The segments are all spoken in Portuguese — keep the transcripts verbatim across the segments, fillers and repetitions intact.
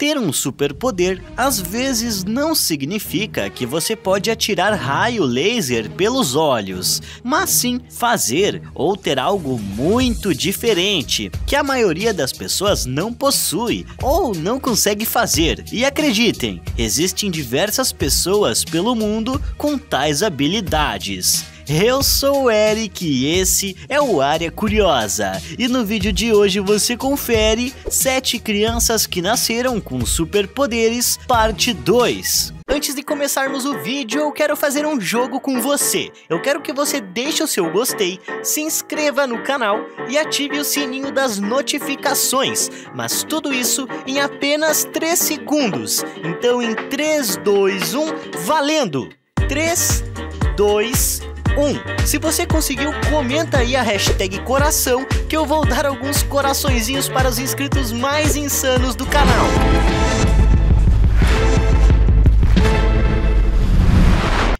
Ter um superpoder às vezes não significa que você pode atirar raio laser pelos olhos, mas sim fazer ou ter algo muito diferente que a maioria das pessoas não possui ou não consegue fazer. E acreditem, existem diversas pessoas pelo mundo com tais habilidades. Eu sou o Eric e esse é o Área Curiosa, e no vídeo de hoje você confere sete crianças que nasceram com superpoderes, parte dois. Antes de começarmos o vídeo, eu quero fazer um jogo com você. Eu quero que você deixe o seu gostei, se inscreva no canal e ative o sininho das notificações. Mas tudo isso em apenas três segundos. Então em três, dois, um, valendo! três, dois, um. Um. Se você conseguiu, comenta aí a hashtag coração, que eu vou dar alguns coraçõezinhos para os inscritos mais insanos do canal.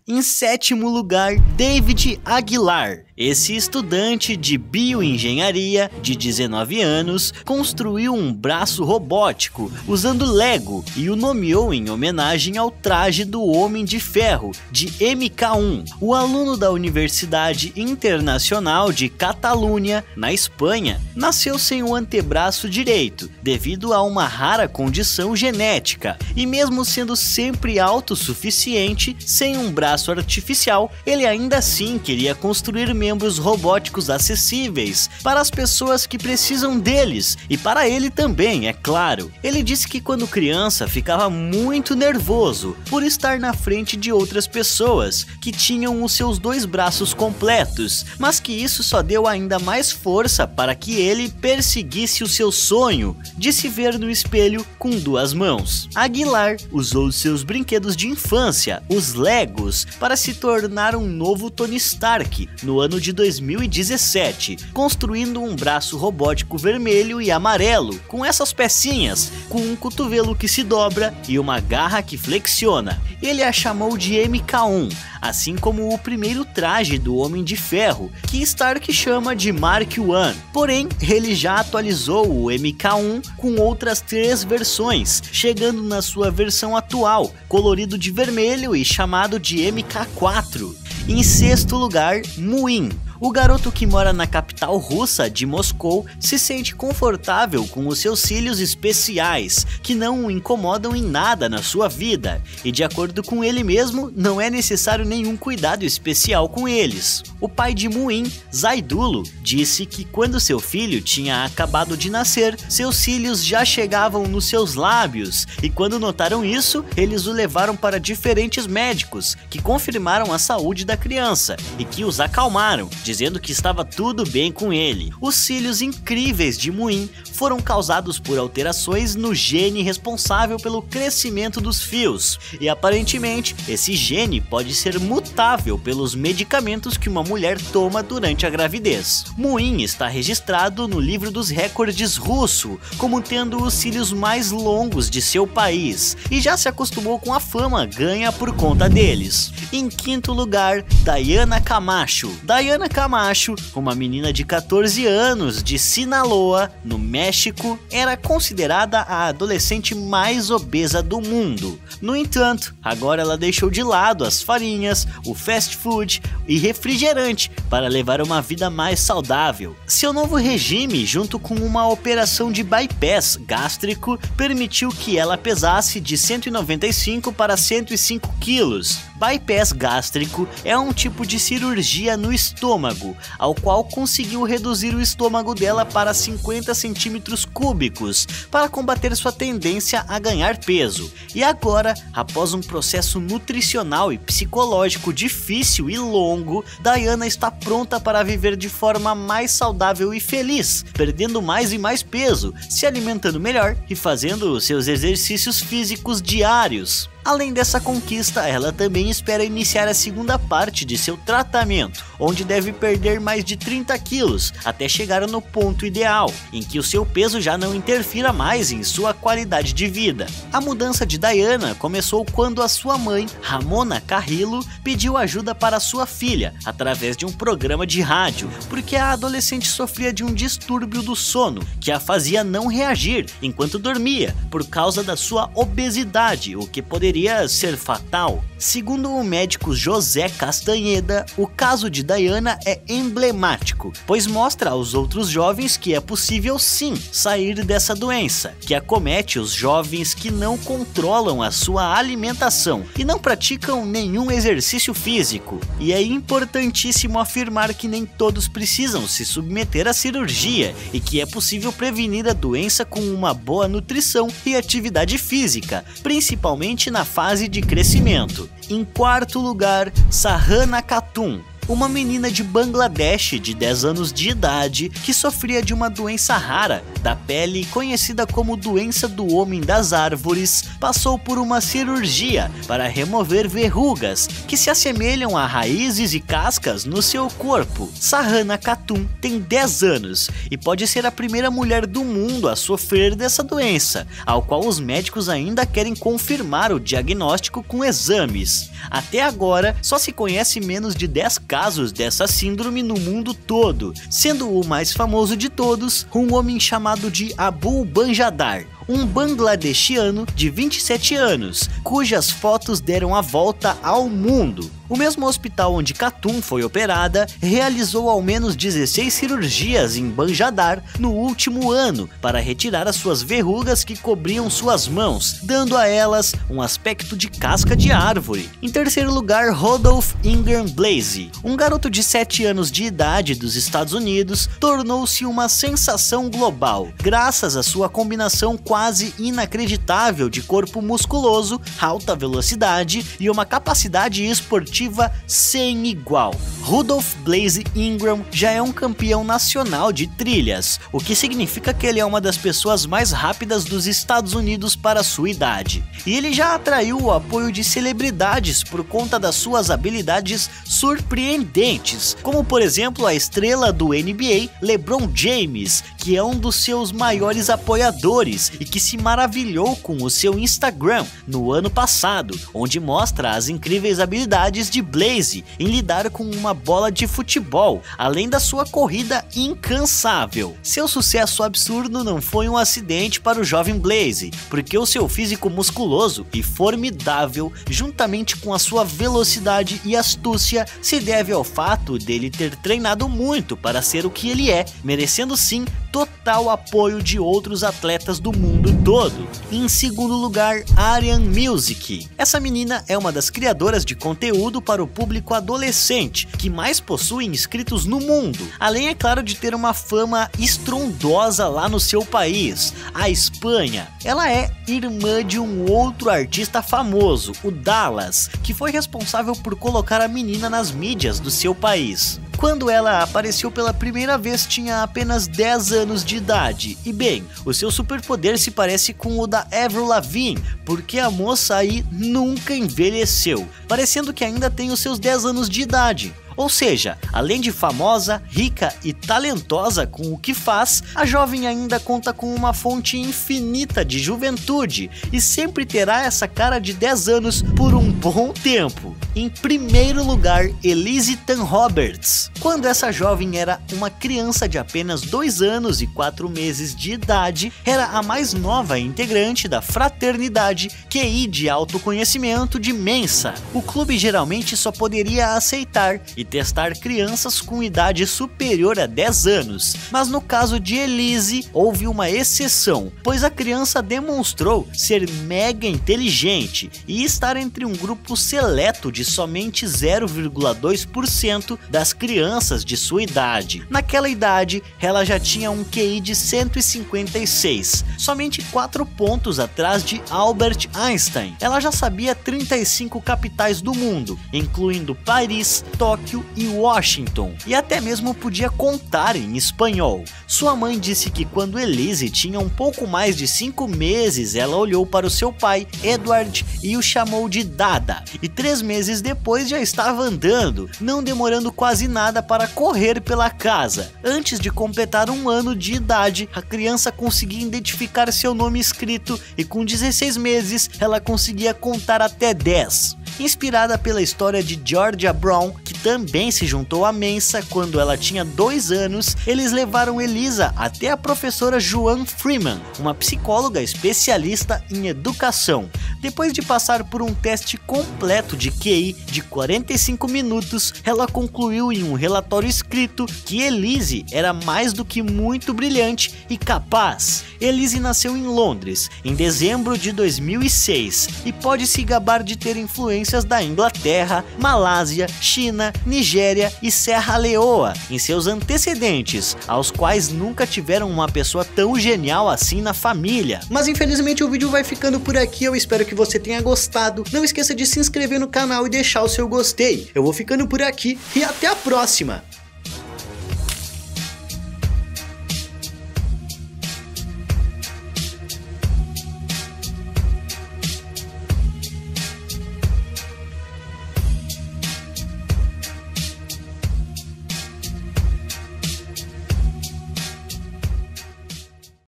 Em sétimo lugar, David Aguilar. Esse estudante de bioengenharia de dezenove anos construiu um braço robótico usando Lego e o nomeou em homenagem ao traje do Homem de Ferro de M K um. O aluno da Universidade Internacional de Catalunha, na Espanha, nasceu sem o antebraço direito devido a uma rara condição genética, e mesmo sendo sempre autossuficiente, sem um braço artificial, ele ainda assim queria construir membros robóticos acessíveis para as pessoas que precisam deles, e para ele também, é claro. Ele disse que quando criança ficava muito nervoso por estar na frente de outras pessoas que tinham os seus dois braços completos, mas que isso só deu ainda mais força para que ele perseguisse o seu sonho de se ver no espelho com duas mãos. Aguilar usou seus brinquedos de infância, os Legos, para se tornar um novo Tony Stark no ano de dois mil e dezessete, construindo um braço robótico vermelho e amarelo, com essas pecinhas, com um cotovelo que se dobra e uma garra que flexiona. Ele a chamou de M K um, assim como o primeiro traje do Homem de Ferro, que Stark chama de Mark um. Porém, ele já atualizou o M K um com outras três versões, chegando na sua versão atual, colorido de vermelho e chamado de M K quatro. Em sexto lugar, Muin. O garoto que mora na capital russa de Moscou se sente confortável com os seus cílios especiais, que não o incomodam em nada na sua vida, e de acordo com ele mesmo, não é necessário nenhum cuidado especial com eles. O pai de Muin, Zaydulo, disse que quando seu filho tinha acabado de nascer, seus cílios já chegavam nos seus lábios, e quando notaram isso, eles o levaram para diferentes médicos, que confirmaram a saúde da criança e que os acalmaram, dizendo que estava tudo bem com ele. Os cílios incríveis de Muin foram causados por alterações no gene responsável pelo crescimento dos fios, e aparentemente esse gene pode ser mutável pelos medicamentos que uma mulher toma durante a gravidez. Muin está registrado no livro dos recordes russo como tendo os cílios mais longos de seu país, e já se acostumou com a fama ganha por conta deles. Em quinto lugar, Diana Camacho. Diana Camacho, uma menina de quatorze anos de Sinaloa, no México, era considerada a adolescente mais obesa do mundo. No entanto, agora ela deixou de lado as farinhas, o fast food e refrigerante para levar uma vida mais saudável. Seu novo regime, junto com uma operação de bypass gástrico, permitiu que ela pesasse de cento e noventa e cinco para cento e cinco quilos. Bypass gástrico é um tipo de cirurgia no estômago, ao qual conseguiu reduzir o estômago dela para cinquenta centímetros cúbicos, para combater sua tendência a ganhar peso. E agora, após um processo nutricional e psicológico difícil e longo, Diana está pronta para viver de forma mais saudável e feliz, perdendo mais e mais peso, se alimentando melhor e fazendo seus exercícios físicos diários. Além dessa conquista, ela também espera iniciar a segunda parte de seu tratamento, onde deve perder mais de trinta quilos até chegar no ponto ideal, em que o seu peso já não interfira mais em sua qualidade de vida. A mudança de Diana começou quando a sua mãe, Ramona Carrillo, pediu ajuda para sua filha através de um programa de rádio, porque a adolescente sofria de um distúrbio do sono que a fazia não reagir enquanto dormia por causa da sua obesidade, o que poderia ser fatal. Segundo o médico José Castanheda, o caso de Diana é emblemático, pois mostra aos outros jovens que é possível sim sair dessa doença, que acomete os jovens que não controlam a sua alimentação e não praticam nenhum exercício físico. E é importantíssimo afirmar que nem todos precisam se submeter à cirurgia e que é possível prevenir a doença com uma boa nutrição e atividade física, principalmente na fase de crescimento. Em quarto lugar, Sahana Khatum, uma menina de Bangladesh de dez anos de idade que sofria de uma doença rara da pele conhecida como doença do homem das árvores, passou por uma cirurgia para remover verrugas que se assemelham a raízes e cascas no seu corpo. Sahana Khatum tem dez anos e pode ser a primeira mulher do mundo a sofrer dessa doença, ao qual os médicos ainda querem confirmar o diagnóstico com exames. Até agora, só se conhece menos de dez casos casos dessa síndrome no mundo todo, sendo o mais famoso de todos um homem chamado de Abu Banjadar, um bangladeshiano de vinte e sete anos, cujas fotos deram a volta ao mundo. O mesmo hospital onde Khatum foi operada realizou ao menos dezesseis cirurgias em Banjadar no último ano para retirar as suas verrugas que cobriam suas mãos, dando a elas um aspecto de casca de árvore. Em terceiro lugar, Rudolph Ingram Blaze, um garoto de sete anos de idade dos Estados Unidos, tornou-se uma sensação global, graças à sua combinação quase inacreditável de corpo musculoso, alta velocidade e uma capacidade esportiva sem igual. Rudolph Blaze Ingram já é um campeão nacional de trilhas, o que significa que ele é uma das pessoas mais rápidas dos Estados Unidos para sua idade. E ele já atraiu o apoio de celebridades por conta das suas habilidades surpreendentes, como por exemplo a estrela do N B A, LeBron James, que é um dos seus maiores apoiadores e que se maravilhou com o seu Instagram no ano passado, onde mostra as incríveis habilidades de Blaze em lidar com uma bola de futebol, além da sua corrida incansável. Seu sucesso absurdo não foi um acidente para o jovem Blaze, porque o seu físico musculoso e formidável, juntamente com a sua velocidade e astúcia, se deve ao fato dele ter treinado muito para ser o que ele é, merecendo sim total apoio de outros atletas do mundo todo. Em segundo lugar, Aryan Music. Essa menina é uma das criadoras de conteúdo para o público adolescente que mais possui inscritos no mundo, além é claro de ter uma fama estrondosa lá no seu país, a Espanha. Ela é irmã de um outro artista famoso, o Dallas, que foi responsável por colocar a menina nas mídias do seu país. Quando ela apareceu pela primeira vez tinha apenas dez anos de idade, e bem, o seu superpoder se parece com o da Ever Lavigne, porque a moça aí nunca envelheceu, parecendo que ainda tem os seus dez anos de idade. Ou seja, além de famosa, rica e talentosa com o que faz, a jovem ainda conta com uma fonte infinita de juventude e sempre terá essa cara de dez anos por um bom tempo. Em primeiro lugar, Elise Tan Roberts. Quando essa jovem era uma criança de apenas dois anos e quatro meses de idade, era a mais nova integrante da fraternidade Q I de autoconhecimento de Mensa. O clube geralmente só poderia aceitar e testar crianças com idade superior a dez anos, mas no caso de Elise houve uma exceção, pois a criança demonstrou ser mega inteligente e estar entre um grupo seleto de somente zero vírgula dois por cento das crianças de sua idade. Naquela idade, ela já tinha um Q I de cento e cinquenta e seis, somente quatro pontos atrás de Albert Einstein. Ela já sabia trinta e cinco capitais do mundo, incluindo Paris, Tóquio e Washington, e até mesmo podia contar em espanhol. Sua mãe disse que quando Elise tinha um pouco mais de cinco meses, ela olhou para o seu pai, Edward, e o chamou de Dada, e três meses depois já estava andando, não demorando quase nada para correr pela casa. Antes de completar um ano de idade, a criança conseguia identificar seu nome escrito e com dezesseis meses ela conseguia contar até dez. Inspirada pela história de Georgia Brown, que também se juntou à Mensa quando ela tinha dois anos, eles levaram Elisa até a professora Joan Freeman, uma psicóloga especialista em educação. Depois de passar por um teste completo de Q I de quarenta e cinco minutos, ela concluiu em um relatório escrito que Elise era mais do que muito brilhante e capaz. Elise nasceu em Londres, em dezembro de dois mil e seis, e pode se gabar de ter influências da Inglaterra, Malásia, China, Nigéria e Serra Leoa em seus antecedentes, aos quais nunca tiveram uma pessoa tão genial assim na família. Mas infelizmente o vídeo vai ficando por aqui, eu espero que você tenha gostado. Não esqueça de se inscrever no canal e deixar o seu gostei. Eu vou ficando por aqui e até a próxima!